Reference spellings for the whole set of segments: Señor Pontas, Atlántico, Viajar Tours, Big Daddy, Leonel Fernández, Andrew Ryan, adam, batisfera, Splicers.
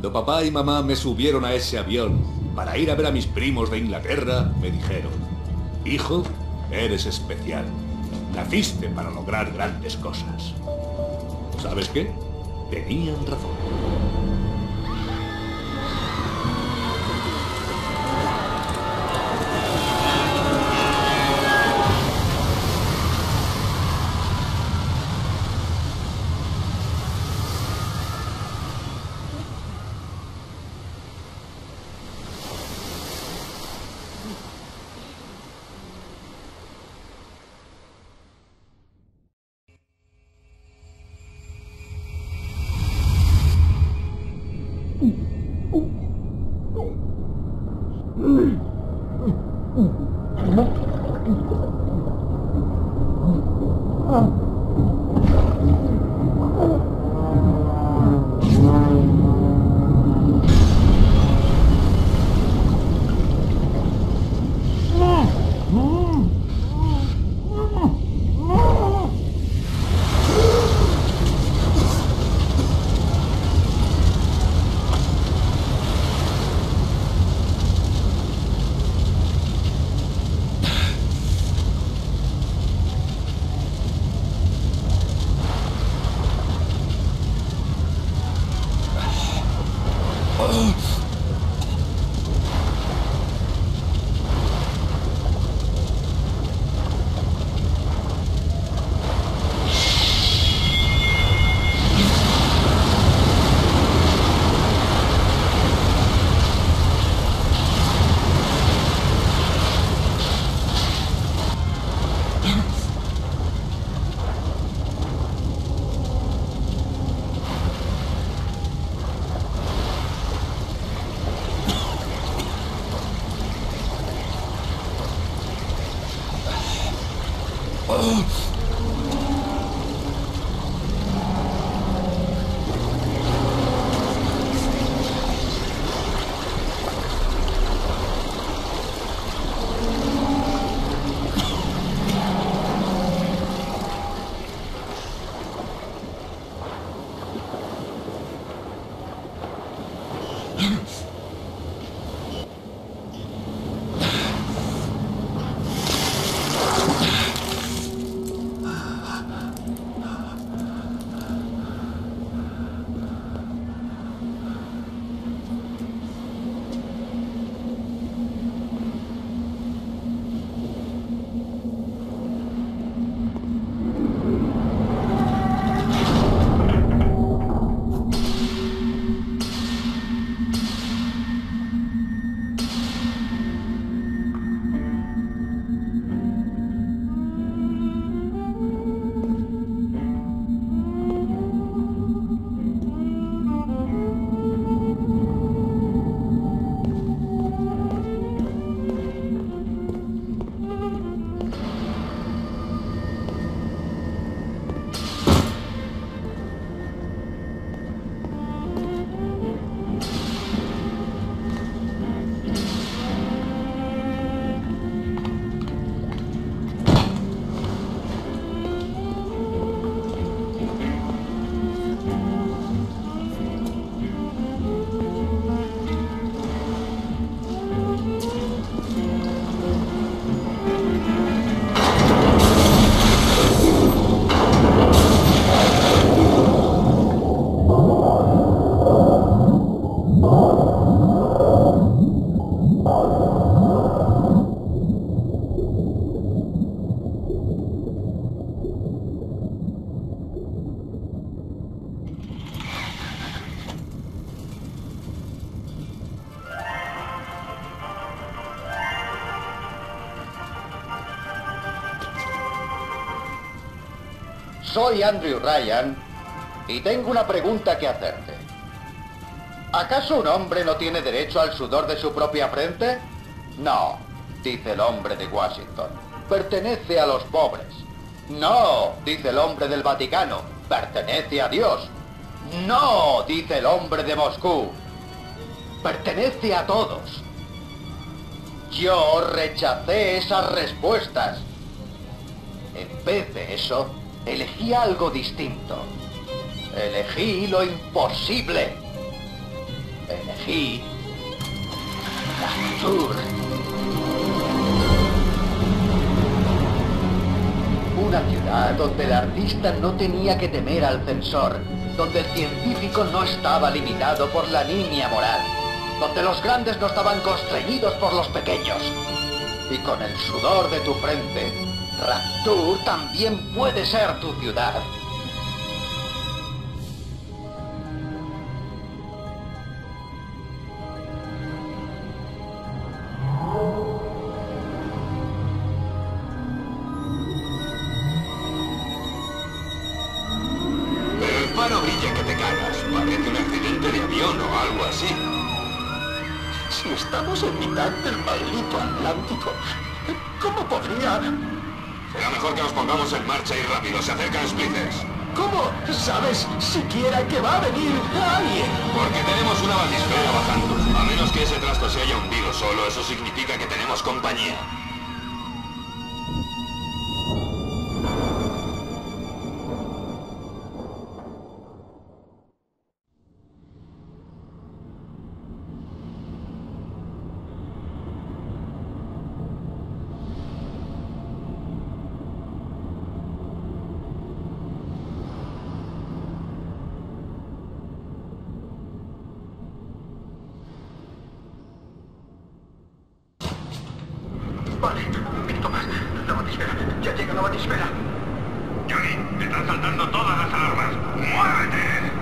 Cuando papá y mamá me subieron a ese avión para ir a ver a mis primos de Inglaterra, me dijeron: hijo, eres especial. Naciste para lograr grandes cosas. ¿Sabes qué? Tenían razón. Soy Andrew Ryan y tengo una pregunta que hacerte. ¿Acaso un hombre no tiene derecho al sudor de su propia frente? No, dice el hombre de Washington, pertenece a los pobres. No, dice el hombre del Vaticano, pertenece a Dios. No, dice el hombre de Moscú, pertenece a todos. Yo rechacé esas respuestas. En vez de eso, elegí algo distinto. Elegí lo imposible. Elegí Azur. Una ciudad donde el artista no tenía que temer al censor, donde el científico no estaba limitado por la línea moral, donde los grandes no estaban constreñidos por los pequeños. Y con el sudor de tu frente, Rapture también puede ser tu ciudad. Estamos en mitad del maldito Atlántico. ¿Cómo podría...? Será mejor que nos pongamos en marcha y rápido. Se acercan Splicers. ¿Cómo sabes siquiera que va a venir alguien? Porque tenemos una batisfera bajando. A menos que ese trasto se haya hundido solo, eso significa que tenemos compañía. Vale, un minuto más. La batisfera. Ya llega la batisfera. Johnny, te están saltando todas las alarmas. ¡Muévete!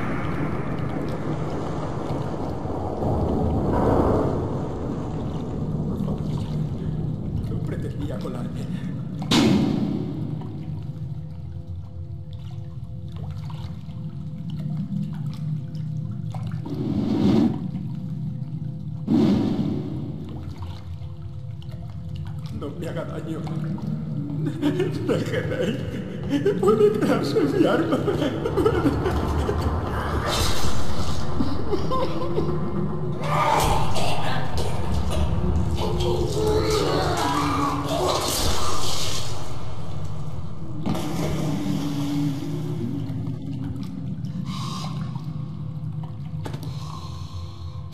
No pretendía colarme. Me haga daño. Déjenme. Puede quedarse mi arma.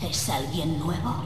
¿Es alguien nuevo?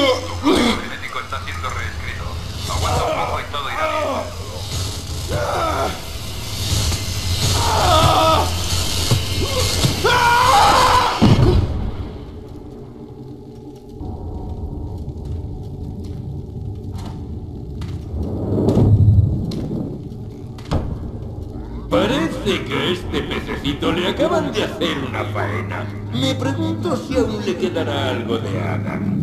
El genético está siendo reescrito. Aguanta un poco y todo irá bien. Parece que a este pececito le acaban de hacer una faena. Me pregunto si aún le quedará algo de Adam.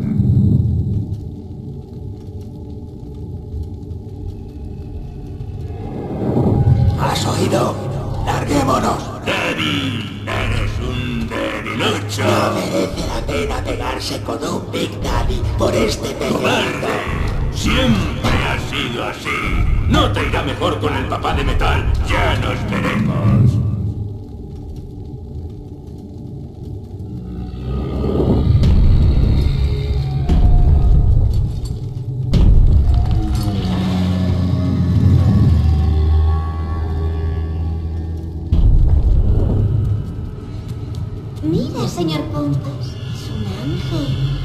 ¡Larguémonos! ¡Daddy! ¡Eres un debilucho! No merece la pena pegarse con un Big Daddy por este pequeño. ¡Cobarde! ¡Siempre ha sido así! ¡No te irá mejor con el papá de metal! ¡Ya nos veremos! Mira, señor Pontas, es un ángel.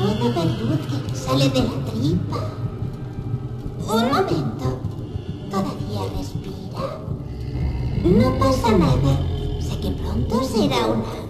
Una peluca sale de la tripa. Un momento, todavía respira. No pasa nada, sé que pronto será un ángel.